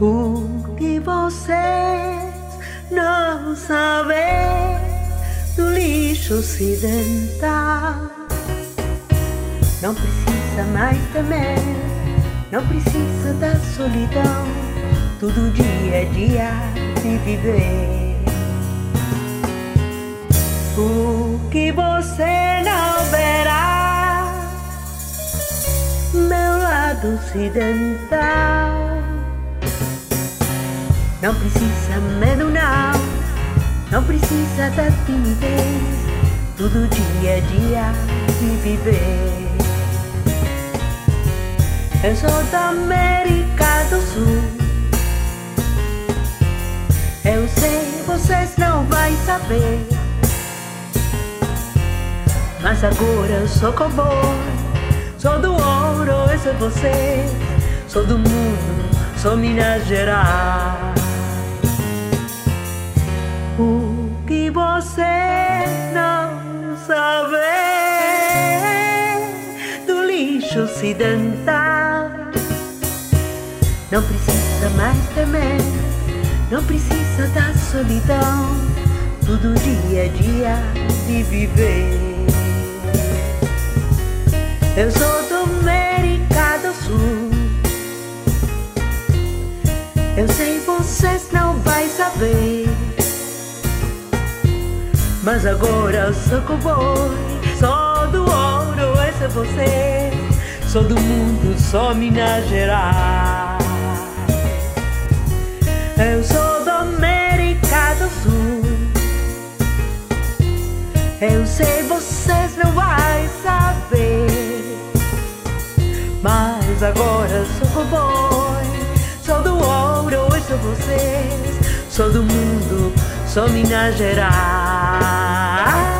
Porque vocês não sabem do lixo ocidental. Não precisa mais temer, não precisa da solidão. Todo dia é dia de viver. O que você não verá, meu lado ocidental. Não precisa medo não, não precisa da timidez. Todo dia é dia de viver. Eu sou da América do Sul. Eu sei, vocês não vão saber, mas agora eu sou cowboy. Sou do ouro, eu sou você. Sou do mundo, sou Minas Gerais. O que você não sabe do lixo ocidental. Não precisa mais temer, não precisa da solidão. Todo dia é dia de viver. Eu sou da América do Sul. Eu sei, vocês não vão saber, mas agora eu sou cowboy. Sou do ouro, esse é você. Sou do mundo, sou Minas Gerais. Eu sou da América do Sul. Eu sei, vocês não vão saber, mas agora eu sou cowboy. Sou do ouro, esse é você. Sou do mundo, sou Minas Gerais.